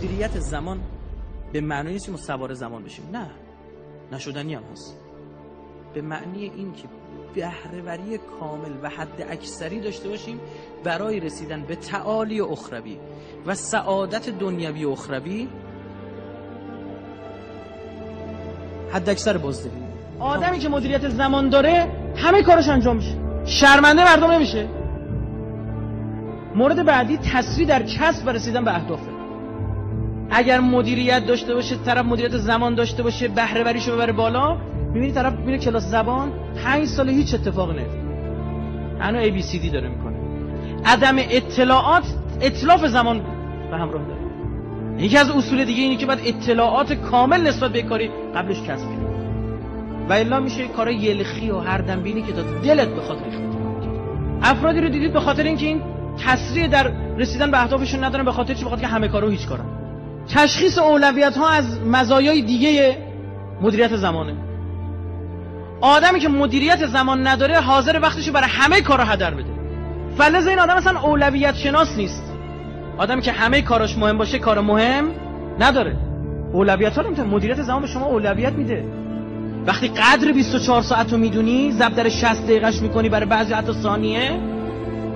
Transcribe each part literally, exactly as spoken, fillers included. مدیریت زمان به معنی نیست که ما سوار زمان بشیم، نه، نشدنی هم هست. به معنی این که بهره‌وری کامل و حد اکثری داشته باشیم برای رسیدن به تعالی اخروی و سعادت دنیوی اخروی. حد اکثر بازدهی. آدمی که مدیریت زمان داره همه کارش انجام میشه، شرمنده مردم نمیشه. مورد بعدی تسریع در کسب و رسیدن به اهدافه. اگر مدیریت داشته باشه، طرف مدیریت زمان داشته باشه، بهره وریشو ببره بالا، میبینی طرف میره کلاس زبان پنج سال هیچ اتفاقی نیفته. انا ای بی سی دی داره میکنه. عدم اطلاعات اتلاف زمان به همراه داره. یکی از اصول دیگه اینه که باید اطلاعات کامل نسبت به کاری قبلش کسب کنی، و الا میشه کارای یلخی و هر دنبینی که تا دلت بخواد ریخت. افرادی رو دیدید به خاطر اینکه این تسریع در رسیدن به اهدافشون ندارن، به خاطر چی؟ به خاطر که همه کارو هیچ کارن. تشخیص اولویت ها از مزایای دیگه مدیریت زمانه. آدمی که مدیریت زمان نداره حاضر وقتشو برای همه کارا هدر بده. فلذا این آدم اصلا اولویت شناس نیست. آدمی که همه کاراش مهم باشه کار مهم نداره. اولویت ها رو میتونه مدیریت زمان به شما اولویت میده. وقتی قدر بیست و چهار ساعت رو میدونی، ضبط در شصت دقیقش میکنی برای بعضی حتی ثانیه،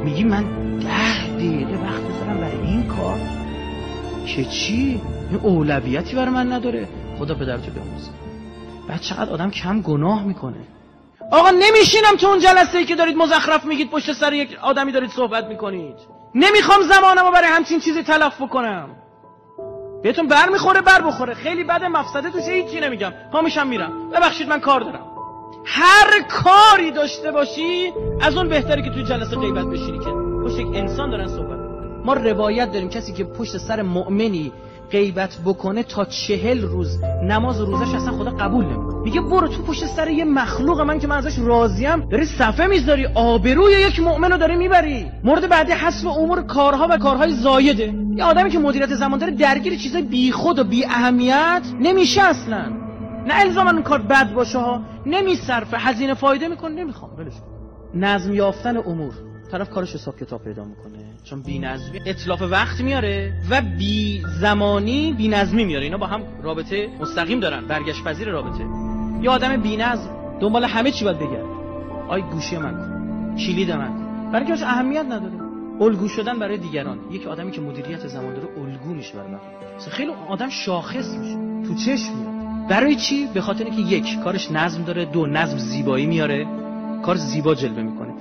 میگی من ده دقیقه وقت بذارم برای این کار که چی؟ این اولویتی برای من نداره. خدا پدرتو بیامرزه. بعد چقدر آدم کم گناه میکنه. آقا نمیشینم تو اون جلسه‌ای که دارید مزخرف میگید، پشت سر یک آدمی دارید صحبت میکنید. نمیخوام زمانمو برای همچین چیزی تلف بکنم. بهتون بر میخوره، بر بخوره. خیلی بده، مفسده توشه، هیچی نمیگم، پا میشم میرم. ببخشید من کار دارم. هر کاری داشته باشی از اون بهتره که تو جلسه غیبت بشینی که پشت یک انسان دارن صحبت. ما روایت داریم کسی که پشت سر مؤمنی غیبت بکنه تا چهل روز نماز روزش اصلا خدا قبول نمیکنه. میگه برو تو پشت سر یه مخلوق من که من ازش راضیم داری صفحه میذاری، آبروی یک مؤمن رو داری میبری. مورد بعدی حذف امور کارها و کارهای زایده. یه آدمی که مدیریت زمان داره درگیر چیزای بیخود و بی اهمیت نمیشه اصلا. نه الزاما اون کار بد باشه ها، نمیصرفه، هزینه فایده میکنه، نمیخوام ولش. نظم یافتن امور. طرف کارش حساب کتاب پیدا میکنه چون بی‌نظمی اتلاف وقت میاره و بی زمانی بی‌نظمی میاره. اینا با هم رابطه مستقیم دارن، برگشت پذیر رابطه. یه آدم بی‌نظم دنبال همه چی باید بگرد. آی گوشی من کن، کلید من کن، برای که اهمیت نداره. الگو شدن برای دیگران. یک آدمی که مدیریت زمان داره الگو میشه برای بقیه. خیلی آدم شاخص میشه، تو چشم میاد. برای چی؟ به خاطر اینکه یک، کارش نظم داره، دو، نظم زیبایی میاره، کار زیبا جلوه میکنه.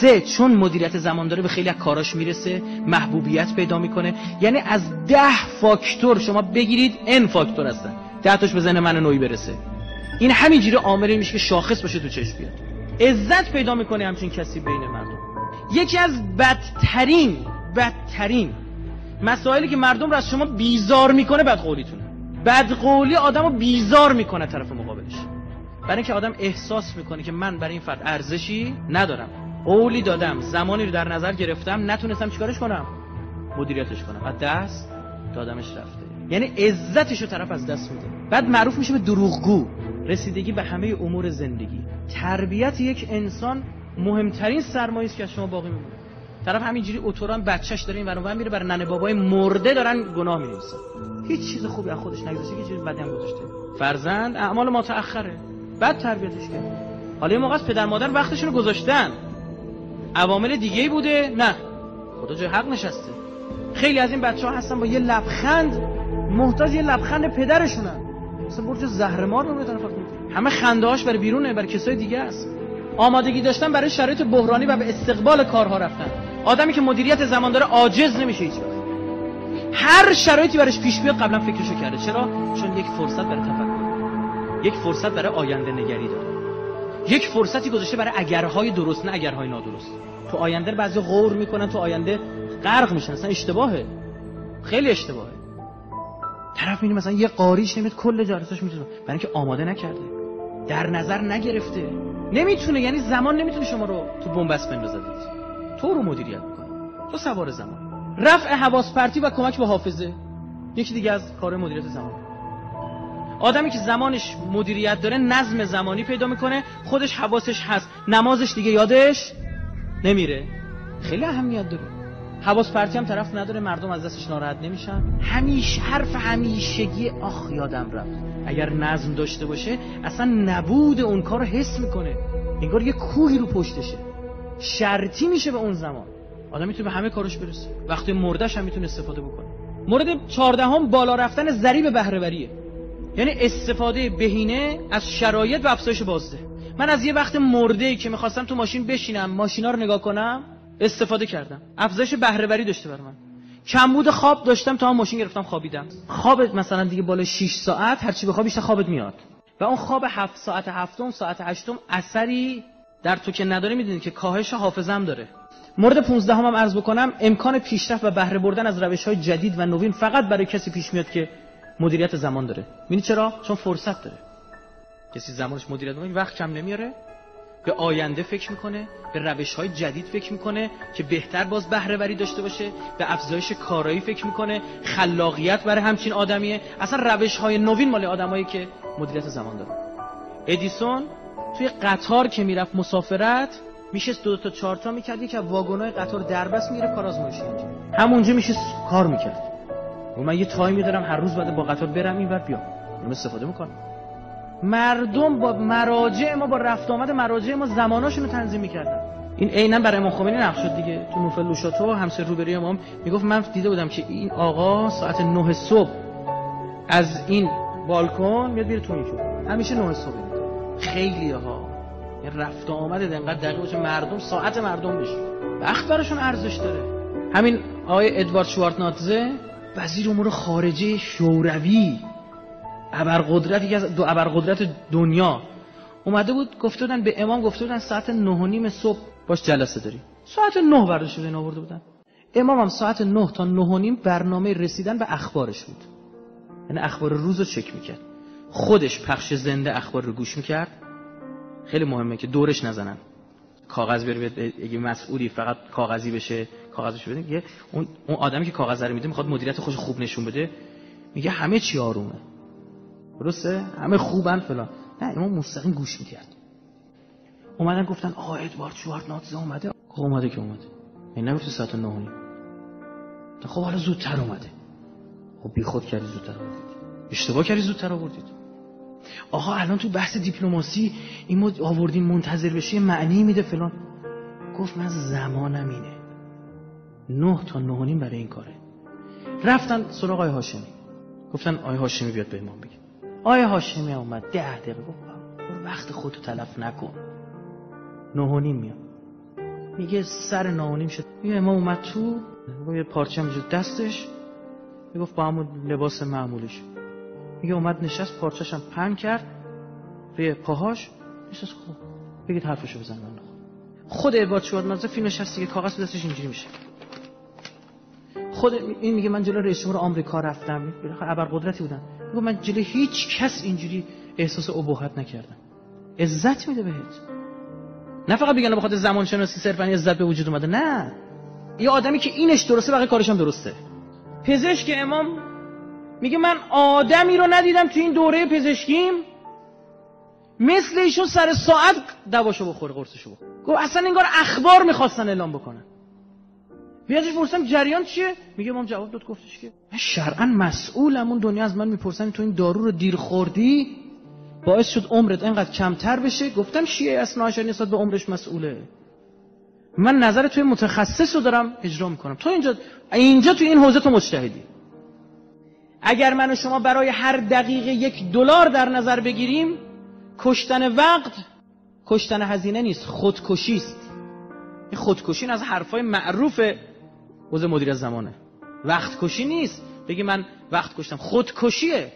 سه، چون مدیریت زمان داره به خیلی از کاراش میرسه، محبوبیت پیدا میکنه. یعنی از ده فاکتور شما بگیرید ان فاکتور هستن، ده تاش به ذهن من نوعی برسه. این همینجوری عاملی میشه که شاخص باشه، تو چشم بیاد. عزت پیدا میکنه همچین کسی بین مردم. یکی از بدترین بدترین مسائلی که مردم رو از شما بیزار میکنه بدقولیتونه. بدقولی آدمو بیزار میکنه طرف مقابلش. برای اینکه آدم احساس میکنه که من برای این فرد ارزشی ندارم. قولی دادم، زمانی رو در نظر گرفتم، نتونستم چیکارش کنم؟ مدیریتش کنم. از دست دادمش رفته. یعنی عزتش رو طرف از دست میده. بعد معروف میشه به دروغگو. رسیدگی به همه امور زندگی. تربیت یک انسان مهمترین سرمایه است که از شما باقی میمونه. طرف همینجوری اوتوران بچه‌ش داره این ور اونور میره، بر ننه بابای مرده دارن گناه می‌نویسن. هیچ چیز خوبی از خودش نگذاشته، هیچ چیز بدی هم گذاشته. فرزند اعمال متأخره. بعد تربیتش کرد. حالا این موقع از پدر مادر وقتشون رو گذاشتن. عوامل دیگه‌ای بوده؟ نه. خدا جای حق نشسته. خیلی از این بچه‌ها هستن با یه لبخند محتاج یه لبخند پدرشونن. مثلا برج زهرمار رو به طرف خودت. همه خنده‌هاش برای بیرونه، برای کسای دیگه است. آمادگی داشتن برای شرایط بحرانی و به استقبال کارها رفتن. آدمی که مدیریت زمان داره عاجز نمیشه هیچ وقت. هر شرایطی براش پیش بیاد قبلا فکرشو کرده. چرا؟ چون یک فرصت برای تفکر، یک فرصت برای آینده نگری داره. یک فرصتی گذاشته برای اگرهای درست، نه اگرهای نادرست. تو آینده بعضی غور میکنن، تو آینده غرق میشن. اصلا اشتباهه، خیلی اشتباهه. طرف میبینه مثلا یه قاریش نمیاد، کل جلسه‌اش میتونه، برای اینکه آماده نکرده، در نظر نگرفته، نمیتونه. یعنی زمان نمیتونه شما رو تو بن‌بست بندازه، تو رو مدیریت میکنه. تو سوار زمان. رفع حواس پرتی و کمک به حافظه یکی دیگه از کار مدیریت زمان. آدمی که زمانش مدیریت داره نظم زمانی پیدا میکنه، خودش حواسش هست، نمازش دیگه یادش نمیره، خیلی اهمیت داره. حواس پرتی هم طرف نداره، مردم از دستش ناراحت نمیشن. همیشه حرف همیشگی آخ یادم رفت، اگر نظم داشته باشه اصلا نبود اون کار رو حس میکنه، انگار یه کوهی رو پشتشه، شرطی میشه. به اون زمان آدم میتونه به همه کارش برسه، وقتی مردش هم میتونه استفاده بکنه. مورد چهاردهم بالا رفتن ضریب بهره‌وریه، یعنی استفاده بهینه از شرایط و افزایش بازده. من از یه وقت مرده‌ای که میخواستم تو ماشین بشینم ماشینا رو نگاه کنم استفاده کردم، افزایش بهره‌وری داشته بر من. کمبود خواب داشتم، تا هم ماشین گرفتم خوابیدم. خوابت مثلا دیگه بالای شش ساعت هرچی بخواب بیشتر خوابت میاد و اون خواب هفت ساعت هفتم ساعت هشتم اثری در تو که نداره. میدونید که کاهش حافظه‌ام داره. مورد پانزدهم هم عرض بکنم، امکان پیشرفت و بهره بردن از روش‌های جدید و نوین فقط برای کسی پیش میاد که مدیریت زمان داره. می‌بینی چرا؟ چون فرصت داره. کسی زمانش مدیریت نمی‌کنه، وقت کم نمیاره، به آینده فکر میکنه، به روش‌های جدید فکر میکنه که بهتر باز بهره‌وری داشته باشه، به افزایش کارایی فکر میکنه، خلاقیت برای همچین آدمیه. اصلا روش‌های نوین مال آدمایی که مدیریت زمان داره. ادیسون توی قطار که میرفت مسافرت میشست دو تا چهار تا میکرد، یکی از واگن‌های قطار دربست میگرفت کار آزمایشی میکرد، همونجا میشست کار میکرد. و من یه تایمی دارم هر روز بعد با قطار برم اینور بیام، من استفاده میکنم. مردم با مراجع ما، با رفت آمد مراجع ما زماناشونو تنظیم میکردن. این عیناً برای امام خمینی نقش شد دیگه. تو نوفل لوشاتو همسایه روبروی امام میگفت من دیده بودم که این آقا ساعت نه صبح از این بالکن میاد میره تو این شو، همیشه نه صبح. خیلی‌ها این رفت آمد انقدر دقیق باشه مردم ساعت مردم بشه، وقت براشون ارزش داره. همین آقای ادوارد شوارتناتزه، وزیر امور خارجه شوروی، ابرقدرت، یکی از دو ابرقدرت دنیا، اومده بود گفته بودن به امام، گفته بودن ساعت نه و نیم صبح باش جلسه داری. ساعت نه برداشته بودن آورده بودن. امام هم ساعت نه تا نه و نیم برنامه رسیدن به اخبارش بود، یعنی اخبار روز رو چک میکرد، خودش پخش زنده اخبار رو گوش میکرد. خیلی مهمه که دورش نزنن، کاغذ بره اگه مسئولی فقط کاغذی بشه، کاغذش بده. میگه اون اون آدمی که کاغذ رو میده میخواد مدیریت خوش خوب نشون بده، میگه همه چی آرومه، درسته، همه خوبن فلان. نه، امام مستقیم گوش میکرد. اومدن گفتن آقا ادوارد شوارتناتزه اومده. خب اومده که اومده، این نگفت ساعت نه و نیم. خب حالا زودتر اومده. خب بیخود کردی زودتر آوردید، اشتباه کردی زودتر آوردید. آقا الان تو بحث دیپلماسی این مد آوردین منتظر بشی معنی میده فلان. گفت من زمانم اینه، نه تا نه و نیم برای این کاره. رفتن سراغ آقای هاشمی، گفتن آقای هاشمی بیاد به امام بگه. آقای هاشمی اومد ده دقیقه، گفت وقت خودتو تلف نکن، نه و نیم میاد. میگه سر نه و نیم شد، میگه امام اومد تو، یه پارچه میجود دستش، میگفت با همون لباس معمولیش. میگه اومد نشست، پارچه‌شم پهن کرد روی پاهاش، نشست. خوب بگید حرفشو بزن. من خود ادوارد شوارتناتزه فیلم نشستی که کاغذ دستش اینجوری میشه. خود این میگه من جلوی رئیس جمهور آمریکا رفتم، بالاخره ابرقدرتی بودن، میگه من جلوی هیچ کس اینجوری احساس ابهت نکردم. عزت میده بهت، نه فقط بگن بخاطر زمان شناسی صرفا عزت به وجود اومده. نه، یه آدمی که اینش درسته بقیه کارش هم درسته. پزشک امام میگه من آدمی رو ندیدم تو این دوره پزشکیم مثل ایشون سر ساعت دواشو بخوره، قرصشو بخوره. گفت اصلا انگار اخبار میخواستن اعلام بکنن. بیازش پرسم جریان چیه؟ میگه امام جواب داد، گفتش که من شرعاً مسئولم، اون دنیا از من میپرسن تو این دارو رو دیر خوردی باعث شد عمرت اینقدر کمتر بشه. گفتم شیعه اصلا عاشر نسبت به عمرش مسئوله، من نظر توی متخصص رو دارم اجرا میکنم، تو اینجا اینجا تو این حوزه تو مجتهدی. اگر من و شما برای هر دقیقه یک دلار در نظر بگیریم، کشتن وقت کشتن هزینه نیست، خودکشی است. این خودکشی از حرفای معروف حوزه مدیریت زمانه. وقت کشی نیست بگی من وقت کشتم، خودکشیه.